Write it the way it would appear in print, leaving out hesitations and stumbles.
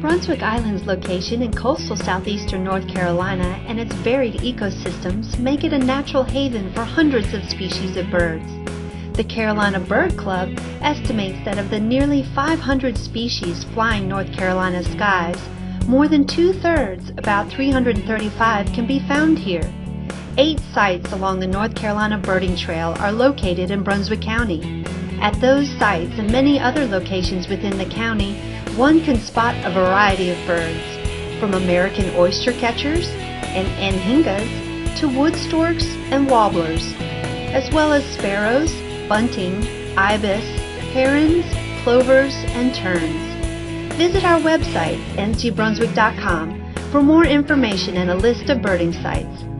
Brunswick Island's location in coastal southeastern North Carolina and its varied ecosystems make it a natural haven for hundreds of species of birds. The Carolina Bird Club estimates that of the nearly 500 species flying North Carolina's skies, more than two-thirds, about 335, can be found here. 8 sites along the North Carolina Birding Trail are located in Brunswick County. At those sites and many other locations within the county, one can spot a variety of birds, from American oystercatchers and anhingas to wood storks and warblers, as well as sparrows, bunting, ibis, herons, plovers, and terns. Visit our website, ncbrunswick.com, for more information and a list of birding sites.